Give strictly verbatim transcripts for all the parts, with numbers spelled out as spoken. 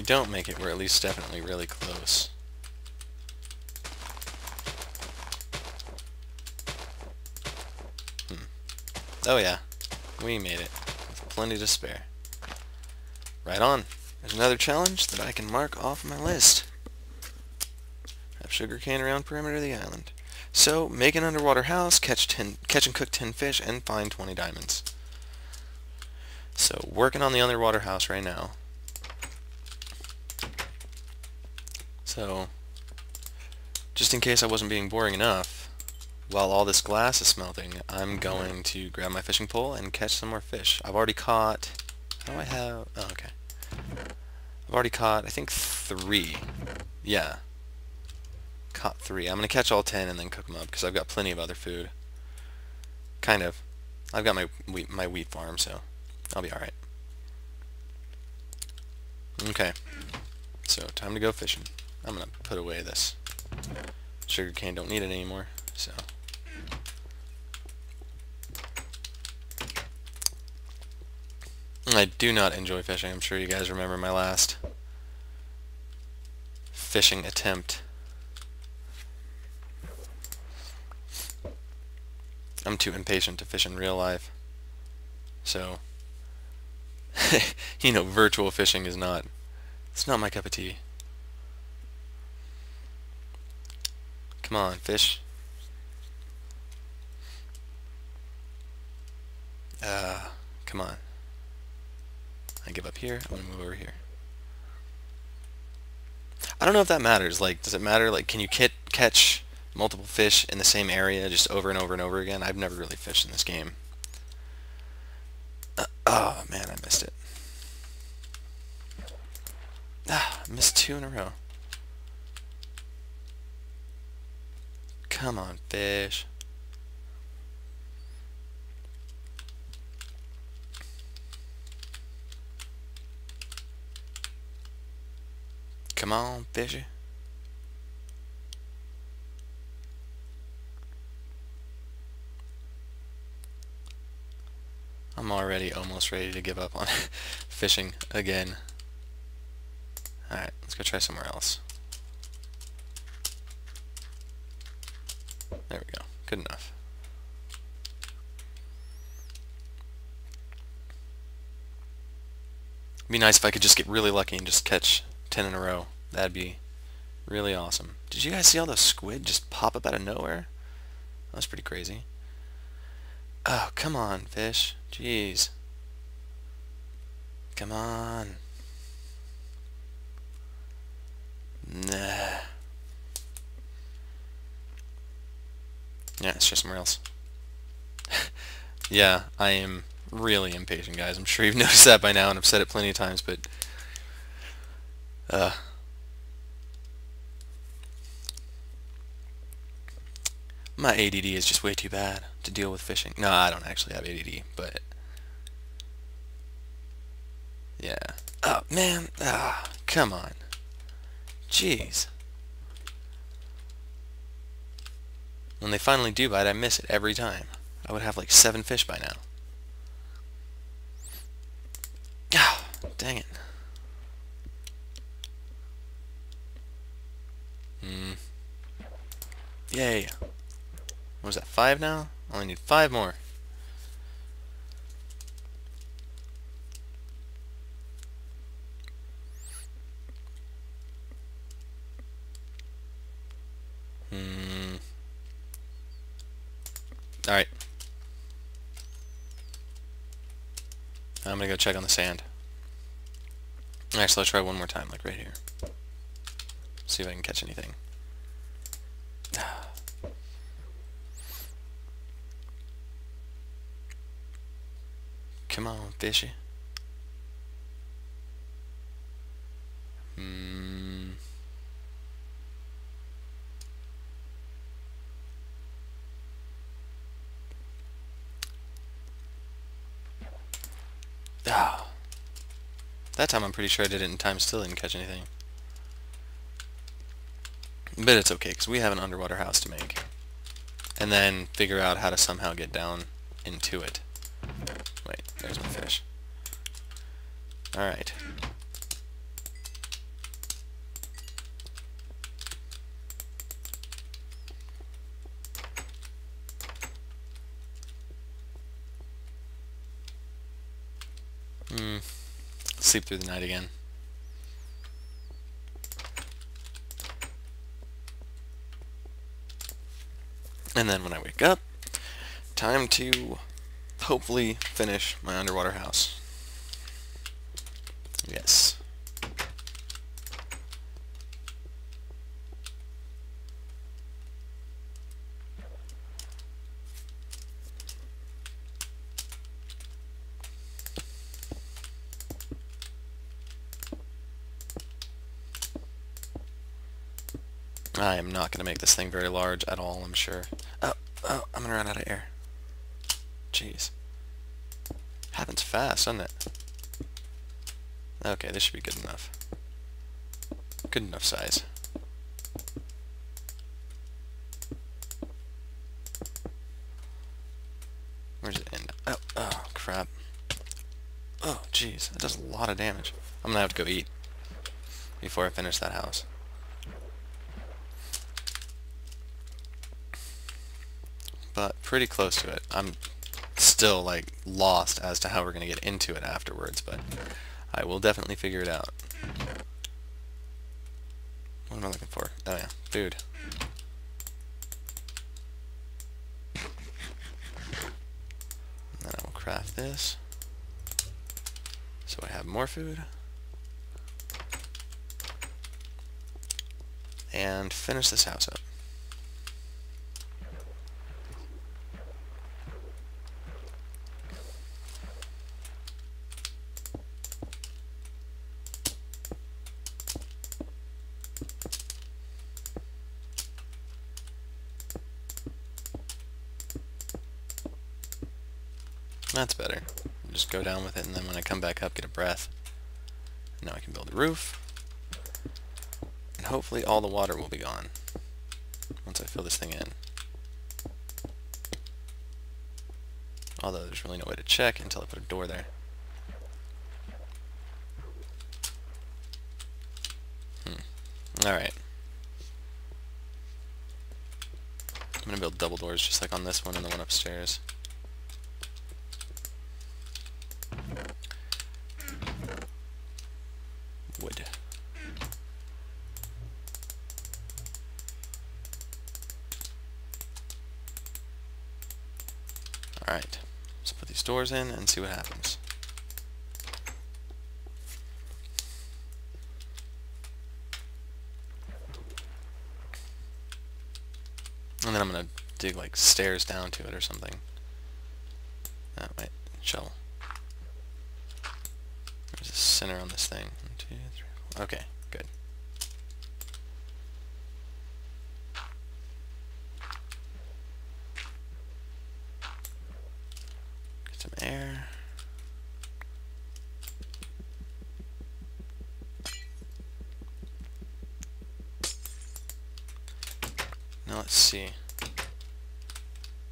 we don't make it, we're at least definitely really close. Hmm. Oh yeah, we made it, with plenty to spare. Right on. There's another challenge that I can mark off my list. Have sugarcane around perimeter of the island. So, make an underwater house, catch ten, catch and cook ten fish, and find twenty diamonds. So, working on the underwater house right now. So, just in case I wasn't being boring enough, while all this glass is smelting, I'm going to grab my fishing pole and catch some more fish. I've already caught... How do I have... Oh, okay. I've already caught, I think, three. Yeah. Caught three. I'm going to catch all ten and then cook them up, because I've got plenty of other food. Kind of. I've got my wheat, my wheat farm, so I'll be alright. Okay. So, time to go fishing. I'm going to put away this sugarcane. Don't need it anymore, so... I do not enjoy fishing. I'm sure you guys remember my last fishing attempt. I'm too impatient to fish in real life. So, you know, virtual fishing is not, it's not my cup of tea. Come on, fish. Uh, come on. I give up here, I'm going to move over here. I don't know if that matters. Like, does it matter? Like, can you kit, catch multiple fish in the same area just over and over and over again? I've never really fished in this game. Uh, oh, man, I missed it. Ah, I missed two in a row. Come on, fish. Come on, fishy. I'm already almost ready to give up on fishing again. Alright, let's go try somewhere else. There we go. Good enough. It'd be nice if I could just get really lucky and just catch ten in a row. That'd be really awesome. Did you guys see all those squid just pop up out of nowhere? That was pretty crazy. Oh, come on, fish. Jeez. Come on. Nah. Yeah, let's try somewhere else. Yeah, I am really impatient, guys. I'm sure you've noticed that by now, and I've said it plenty of times, but... Uh, my A D D is just way too bad to deal with fishing. No, I don't actually have A D D, but yeah. Oh man, ah, come on, jeez. When they finally do bite, I miss it every time. I would have like seven fish by now. Ah, dang it. Hmm. Yay. What was that, five now? I only need five more. Hmm. Alright. I'm gonna go check on the sand. Actually, I'll try one more time, like right here. See if I can catch anything. Come on, fishy. Hmm. Ah. That time I'm pretty sure I did it in time, still didn't catch anything. But it's okay, because we have an underwater house to make. And then figure out how to somehow get down into it. Wait, there's my fish. Alright. Hmm. Sleep through the night again. And then when I wake up, time to hopefully finish my underwater house. Yes. I am not going to make this thing very large at all, I'm sure. Oh, oh, I'm going to run out of air. Jeez. Happens fast, doesn't it? Okay, this should be good enough. Good enough size. Where's it end? Oh, oh, crap. Oh, jeez, that does a lot of damage. I'm going to have to go eat before I finish that house. But pretty close to it. I'm still like lost as to how we're gonna get into it afterwards, but I will definitely figure it out. What am I looking for? Oh yeah, food. And then I will craft this so I have more food. And finish this house up. That's better. Just go down with it, and then when I come back up, get a breath. Now I can build a roof. And hopefully all the water will be gone once I fill this thing in. Although there's really no way to check until I put a door there. Hmm. Alright. I'm going to build double doors just like on this one and the one upstairs. Alright, let's put these doors in and see what happens. And then I'm going to dig like stairs down to it or something. Oh, wait, shovel. There's a center on this thing. One, two, three, four. Okay, good. Some air. Now let's see.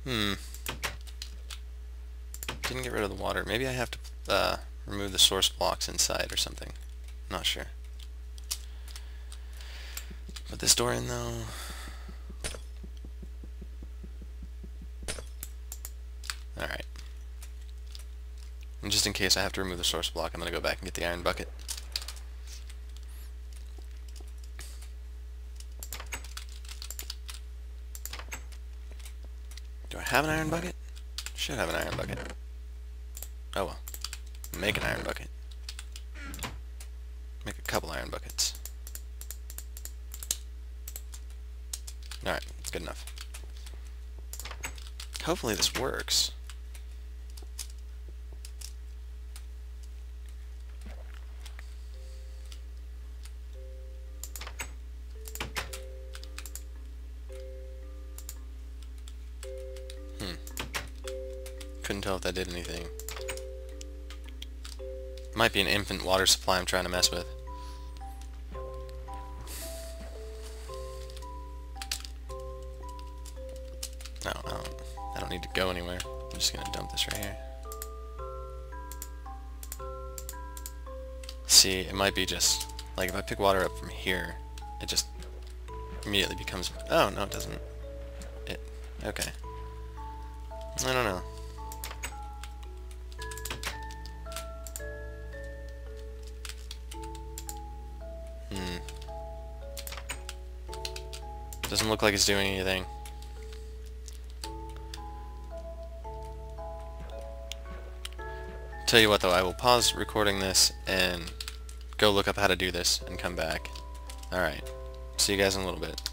Hmm. Didn't get rid of the water. Maybe I have to uh, remove the source blocks inside or something. Not sure. Put this door in though. Alright. And just in case I have to remove the source block, I'm going to go back and get the iron bucket. Do I have an iron bucket? Should have an iron bucket. Oh well. Make an iron bucket. Make a couple iron buckets. Alright, that's good enough. Hopefully this works. Couldn't tell if that did anything. Might be an infant water supply I'm trying to mess with. No, I don't, I don't need to go anywhere. I'm just gonna dump this right here. See, it might be just like if I pick water up from here, it just immediately becomes. Oh no, it doesn't. It okay. I don't know. Doesn't look like it's doing anything. Tell you what though, I will pause recording this and go look up how to do this and come back. Alright, see you guys in a little bit.